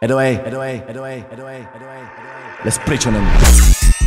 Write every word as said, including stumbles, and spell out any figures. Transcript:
Head away, head away, head away, head away, head away, head away. Let's preach on him.